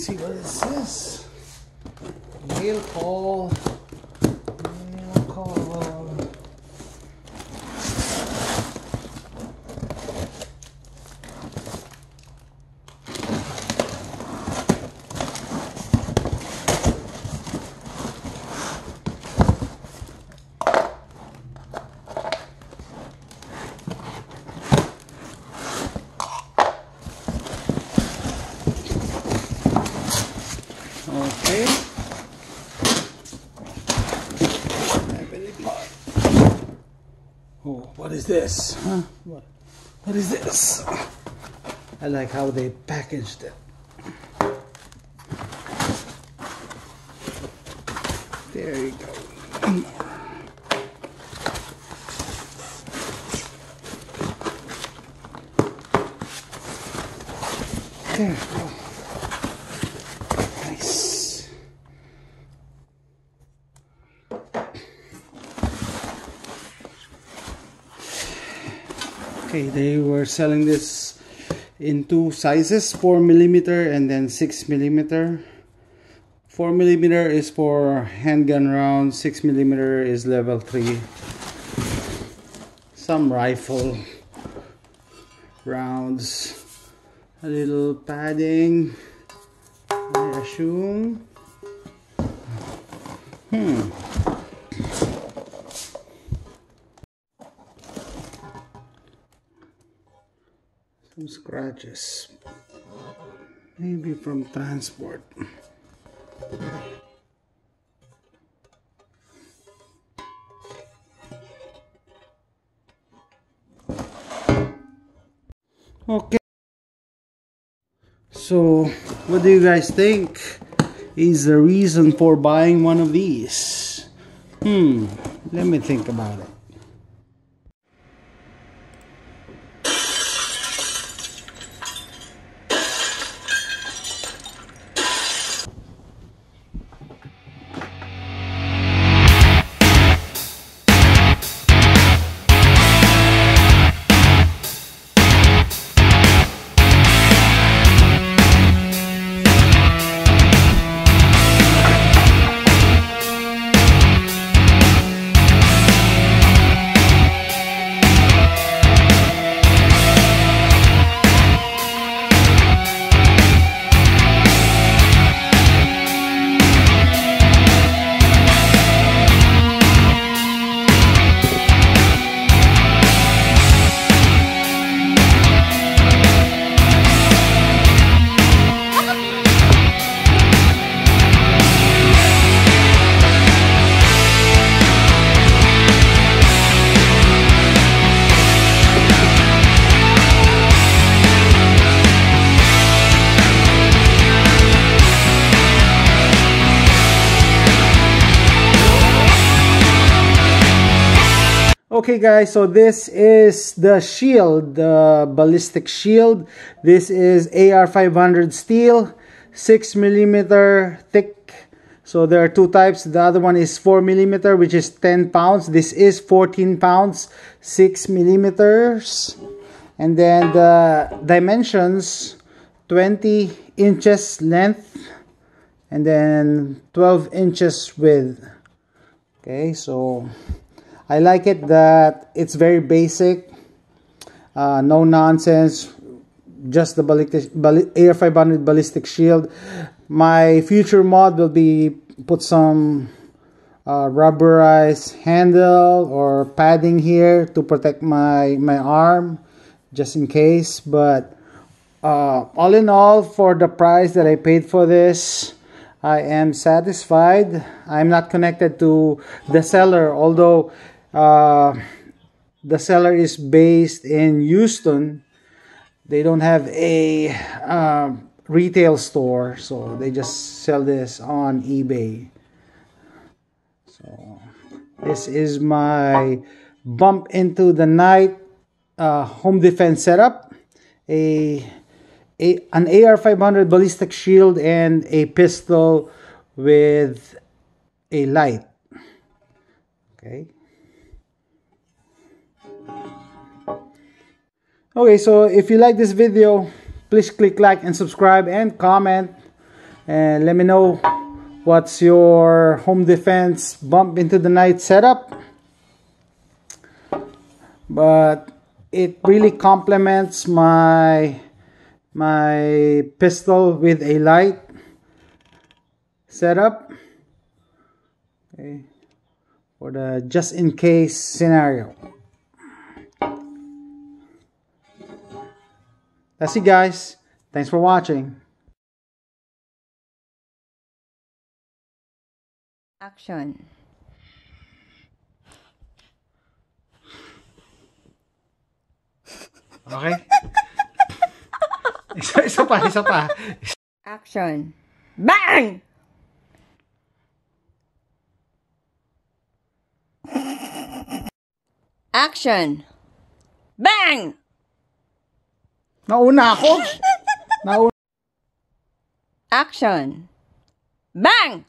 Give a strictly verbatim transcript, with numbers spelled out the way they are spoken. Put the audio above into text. Let's see, what is this? Nail call. Nail call. Okay. Oh, what is this? Huh? What? What is this? I like how they packaged it. There you go. There you go. Okay, they were selling this in two sizes, four millimeter and then six millimeter. four millimeter is for handgun round, six millimeter is level three. Some rifle rounds. A little padding, I assume. Hmm. Some scratches, maybe from transport. Okay, so what do you guys think is the reason for buying one of these? Hmm, let me think about it. Okay guys, so this is the shield, the ballistic shield. This is A R five hundred steel, six millimeter thick. So there are two types. The other one is four millimeter, which is ten pounds. This is fourteen pounds, six millimeters. And then the dimensions, twenty inches length, and then twelve inches width. Okay, so I like it that it's very basic, uh, no nonsense, just the A R five hundred ballistic shield. My future mod will be put some uh, rubberized handle or padding here to protect my, my arm, just in case. But uh, all in all, for the price that I paid for this, I am satisfied. I'm not connected to the seller, although Uh, the seller is based in Houston. They don't have a uh, retail store, so they just sell this on eBay. So this is my bump into the night uh, home defense setup, a, a an A R five hundred ballistic shield and a pistol with a light. Okay. Okay, so if you like this video, please click like and subscribe and comment. and let me know what's your home defense bump into the night setup. But it really complements my my pistol with a light setup, okay, for the just in case scenario. That's it, guys. Thanks for watching. Action. Okay? Isa, isa pa, isa pa. Action. Bang! Action. Bang! Nauna ako. Nauna. Action. Bang!